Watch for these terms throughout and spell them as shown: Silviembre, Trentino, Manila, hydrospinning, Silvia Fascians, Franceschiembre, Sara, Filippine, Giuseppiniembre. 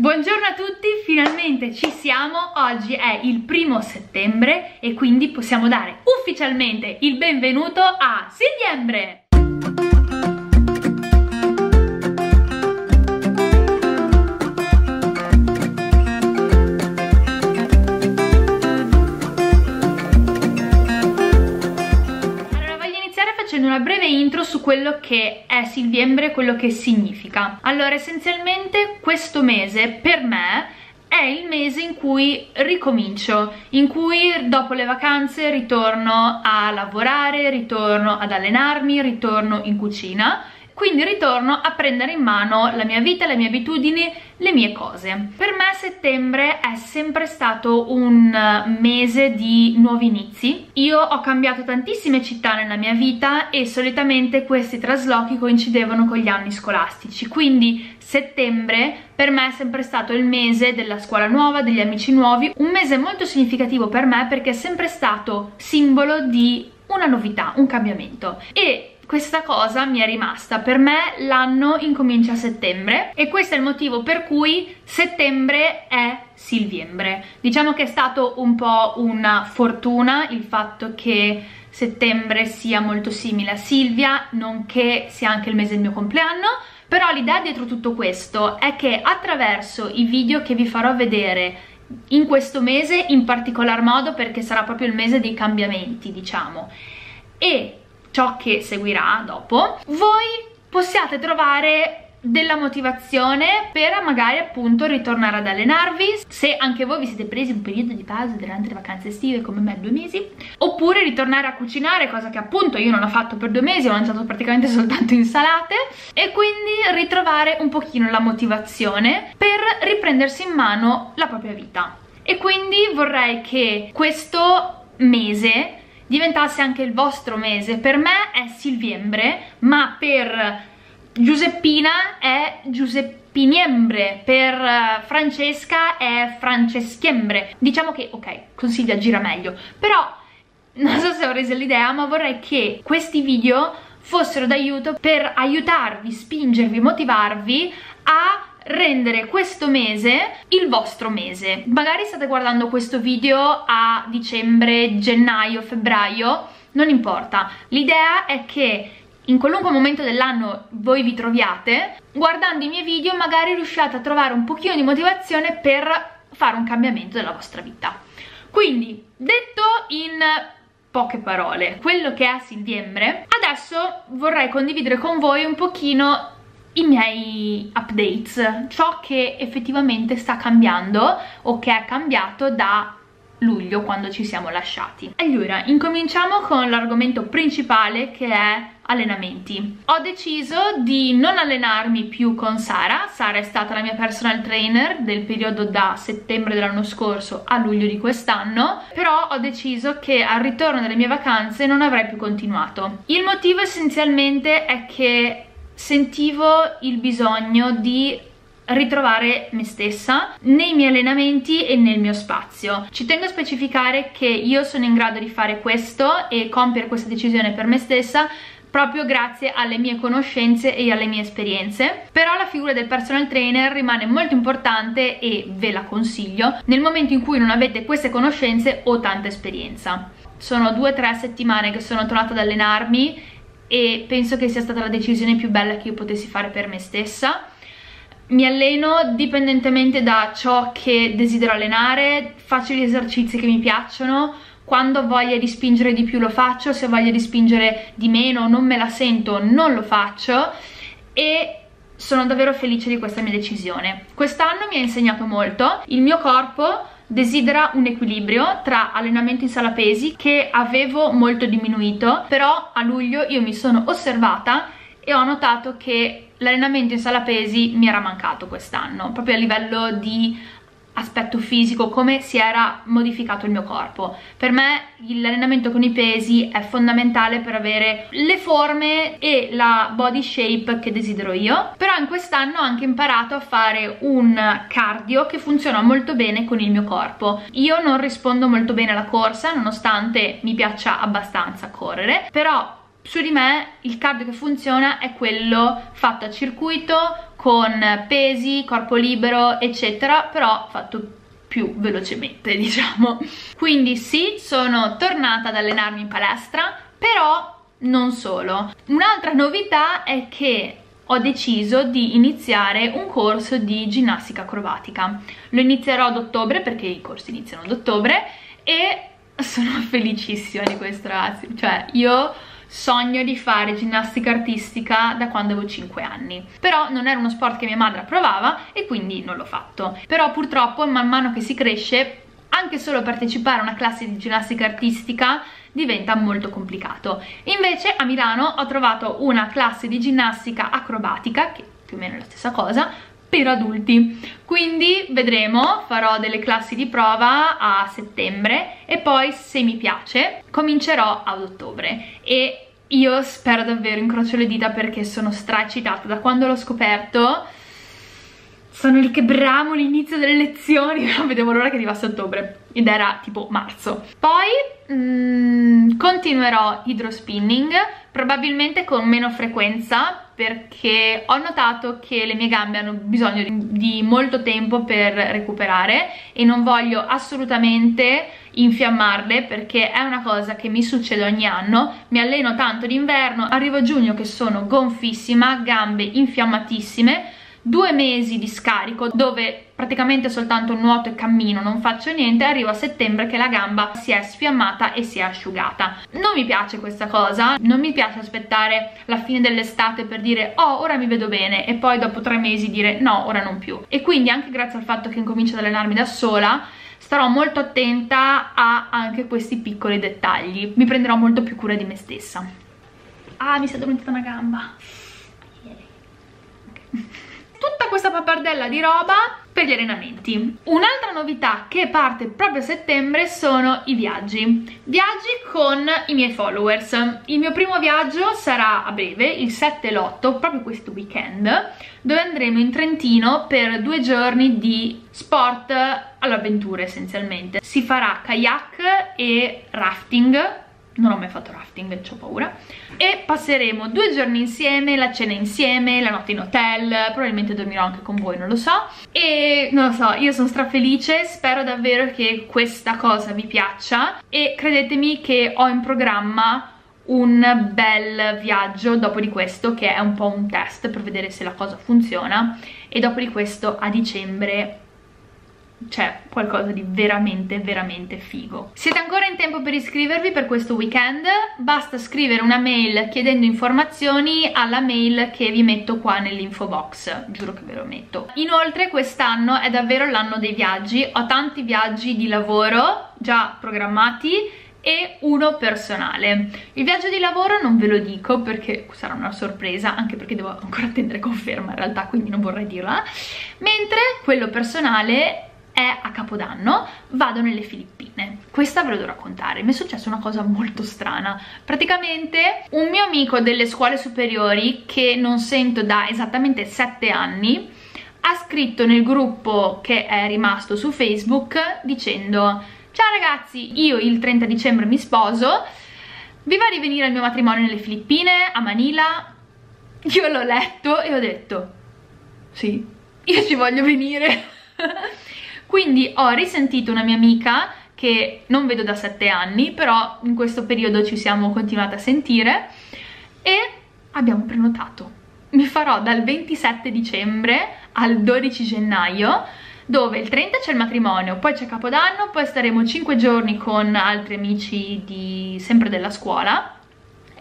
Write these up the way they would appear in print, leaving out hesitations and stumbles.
Buongiorno a tutti, finalmente ci siamo, oggi è il 1° settembre e quindi possiamo dare ufficialmente il benvenuto a Silviembre! Una breve intro su quello che è Silviembre, quello che significa. Allora, essenzialmente questo mese per me è il mese in cui ricomincio, in cui dopo le vacanze ritorno a lavorare, ritorno ad allenarmi, ritorno in cucina, quindi ritorno a prendere in mano la mia vita, le mie abitudini, le mie cose. Per me settembre è sempre stato un mese di nuovi inizi. Io ho cambiato tantissime città nella mia vita e solitamente questi traslochi coincidevano con gli anni scolastici, quindi settembre per me è sempre stato il mese della scuola nuova, degli amici nuovi, un mese molto significativo per me perché è sempre stato simbolo di una novità, un cambiamento, e questa cosa mi è rimasta. Per me l'anno incomincia a settembre e questo è il motivo per cui settembre è Silviembre. Diciamo che è stato un po' una fortuna il fatto che settembre sia molto simile a Silvia, nonché sia anche il mese del mio compleanno, però l'idea dietro tutto questo è che attraverso i video che vi farò vedere in questo mese, in particolar modo perché sarà proprio il mese dei cambiamenti, diciamo, e ciò che seguirà dopo, voi possiate trovare della motivazione per magari appunto ritornare ad allenarvi, se anche voi vi siete presi un periodo di pausa durante le vacanze estive come me, 2 mesi, oppure ritornare a cucinare, cosa che appunto io non ho fatto per 2 mesi, ho mangiato praticamente soltanto insalate, e quindi ritrovare un pochino la motivazione per riprendersi in mano la propria vita. E quindi vorrei che questo mese diventasse anche il vostro mese. Per me è Silviembre, ma per Giuseppina è Giuseppiniembre, per Francesca è Franceschiembre. Diciamo che, ok, consiglia gira meglio, però non so se ho reso l'idea, ma vorrei che questi video fossero d'aiuto per aiutarvi, spingervi, motivarvi a rendere questo mese il vostro mese. Magari state guardando questo video a dicembre, gennaio, febbraio, non importa. L'idea è che in qualunque momento dell'anno voi vi troviate, guardando i miei video magari riusciate a trovare un pochino di motivazione per fare un cambiamento della vostra vita. Quindi, detto in poche parole quello che è Silviembre, adesso vorrei condividere con voi un pochino i miei updates, ciò che effettivamente sta cambiando o che è cambiato da luglio, quando ci siamo lasciati. Allora, incominciamo con l'argomento principale, che è allenamenti. Ho deciso di non allenarmi più con Sara. Sara è stata la mia personal trainer del periodo da settembre dell'anno scorso a luglio di quest'anno, però ho deciso che al ritorno delle mie vacanze non avrei più continuato. Il motivo essenzialmente è che sentivo il bisogno di ritrovare me stessa nei miei allenamenti e nel mio spazio. Ci tengo a specificare che io sono in grado di fare questo e compiere questa decisione per me stessa proprio grazie alle mie conoscenze e alle mie esperienze, però la figura del personal trainer rimane molto importante e ve la consiglio nel momento in cui non avete queste conoscenze o tanta esperienza. Sono 2 o 3 settimane che sono tornata ad allenarmi e penso che sia stata la decisione più bella che io potessi fare per me stessa. Mi alleno dipendentemente da ciò che desidero allenare, faccio gli esercizi che mi piacciono, quando ho voglia di spingere di più lo faccio, se ho voglia di spingere di meno, non me la sento, non lo faccio, e sono davvero felice di questa mia decisione. Quest'anno mi ha insegnato molto, il mio corpo desidera un equilibrio tra allenamento in sala pesi, che avevo molto diminuito, però a luglio io mi sono osservata e ho notato che l'allenamento in sala pesi mi era mancato quest'anno, proprio a livello di aspetto fisico, come si era modificato il mio corpo. Per me l'allenamento con i pesi è fondamentale per avere le forme e la body shape che desidero io, però in quest'anno ho anche imparato a fare un cardio che funziona molto bene con il mio corpo. Io non rispondo molto bene alla corsa, nonostante mi piaccia abbastanza correre, però Su di me il cardio che funziona è quello fatto a circuito, con pesi, corpo libero eccetera, però fatto più velocemente, diciamo. Quindi sì, sono tornata ad allenarmi in palestra, però non solo. Un'altra novità è che ho deciso di iniziare un corso di ginnastica acrobatica. Lo inizierò ad ottobre, perché i corsi iniziano ad ottobre, e sono felicissima di questo, ragazzi. Cioè, io sogno di fare ginnastica artistica da quando avevo 5 anni, però non era uno sport che mia madre approvava e quindi non l'ho fatto. Però purtroppo man mano che si cresce, anche solo partecipare a una classe di ginnastica artistica diventa molto complicato. Invece a Milano ho trovato una classe di ginnastica acrobatica, che più o meno è la stessa cosa, per adulti. Quindi vedremo, farò delle classi di prova a settembre e poi, se mi piace, comincerò ad ottobre. E io spero davvero, incrocio le dita, perché sono stra-eccitata. Da quando l'ho scoperto sono lì che bramo l'inizio delle lezioni, non vedevo l'ora che arrivasse ottobre, ed era tipo marzo. Poi continuerò hydrospinning, probabilmente con meno frequenza, perché ho notato che le mie gambe hanno bisogno di molto tempo per recuperare e non voglio assolutamente infiammarle, perché è una cosa che mi succede ogni anno. Mi alleno tanto d'inverno, arrivo a giugno che sono gonfissima, gambe infiammatissime, 2 mesi di scarico dove praticamente soltanto nuoto e cammino, non faccio niente, arrivo a settembre che la gamba si è sfiammata e si è asciugata. Non mi piace questa cosa, non mi piace aspettare la fine dell'estate per dire oh, ora mi vedo bene, e poi dopo 3 mesi dire no, ora non più. E quindi, anche grazie al fatto che incomincio ad allenarmi da sola, starò molto attenta a anche questi piccoli dettagli, mi prenderò molto più cura di me stessa. Ah, mi si è addormentata una gamba. Ok. Tutta questa pappardella di roba per gli allenamenti. Un'altra novità che parte proprio a settembre sono i viaggi. Viaggi con i miei followers. Il mio primo viaggio sarà a breve, il 7 e l'8, proprio questo weekend, dove andremo in Trentino per 2 giorni di sport all'avventura essenzialmente. Si farà kayak e rafting. Non ho mai fatto rafting, ho paura. E passeremo 2 giorni insieme, la cena insieme, la notte in hotel, probabilmente dormirò anche con voi, non lo so. E non lo so, io sono strafelice, spero davvero che questa cosa vi piaccia e credetemi che ho in programma un bel viaggio dopo di questo, che è un po' un test per vedere se la cosa funziona, e dopo di questo a dicembre c'è qualcosa di veramente veramente figo. Siete ancora in tempo per iscrivervi per questo weekend, basta scrivere una mail chiedendo informazioni alla mail che vi metto qua nell'info box, giuro che ve lo metto. Inoltre quest'anno è davvero l'anno dei viaggi, ho tanti viaggi di lavoro già programmati e uno personale. Il viaggio di lavoro non ve lo dico perché sarà una sorpresa, anche perché devo ancora attendere conferma in realtà, quindi non vorrei dirla. Mentre quello personale è a Capodanno, vado nelle Filippine. Questa ve lo devo raccontare, mi è successa una cosa molto strana. Praticamente un mio amico delle scuole superiori, che non sento da esattamente 7 anni, ha scritto nel gruppo che è rimasto su Facebook dicendo: ciao ragazzi, io il 30 dicembre mi sposo, vi va di venire al mio matrimonio nelle Filippine, a Manila? Io l'ho letto e ho detto sì, io ci voglio venire. Quindi ho risentito una mia amica che non vedo da 7 anni, però in questo periodo ci siamo continuate a sentire e abbiamo prenotato. Mi farò dal 27 dicembre al 12 gennaio, dove il 30 c'è il matrimonio, poi c'è Capodanno, poi staremo 5 giorni con altri amici sempre della scuola,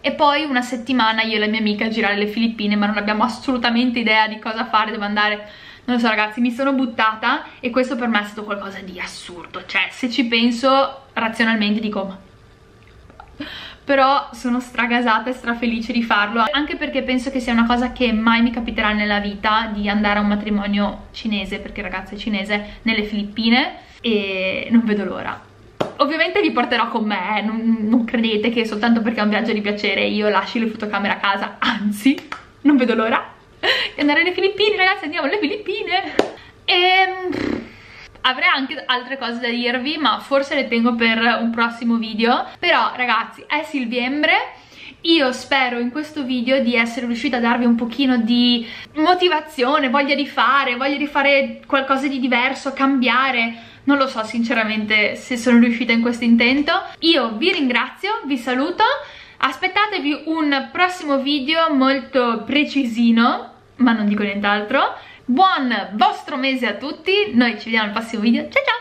e poi una settimana io e la mia amica a girare le Filippine, ma non abbiamo assolutamente idea di cosa fare, dove andare. Non lo so ragazzi, mi sono buttata e questo per me è stato qualcosa di assurdo. Cioè, se ci penso razionalmente dico ma... Però sono stragasata e strafelice di farlo, anche perché penso che sia una cosa che mai mi capiterà nella vita, di andare a un matrimonio cinese, perché il ragazzo è cinese, nelle Filippine, e non vedo l'ora. Ovviamente vi porterò con me, non credete che soltanto perché è un viaggio di piacere io lasci le fotocamere a casa, anzi, non vedo l'ora di andare alle Filippine. Ragazzi, andiamo alle Filippine. Avrei anche altre cose da dirvi, ma forse le tengo per un prossimo video. Però ragazzi, è Silviembre, Io spero in questo video di essere riuscita a darvi un pochino di motivazione, voglia di fare qualcosa di diverso, cambiare. Non lo so sinceramente se sono riuscita in questo intento. Io vi ringrazio, vi saluto, aspettatevi un prossimo video molto precisino, ma non dico nient'altro. Buon vostro mese a tutti, noi ci vediamo al prossimo video, ciao ciao!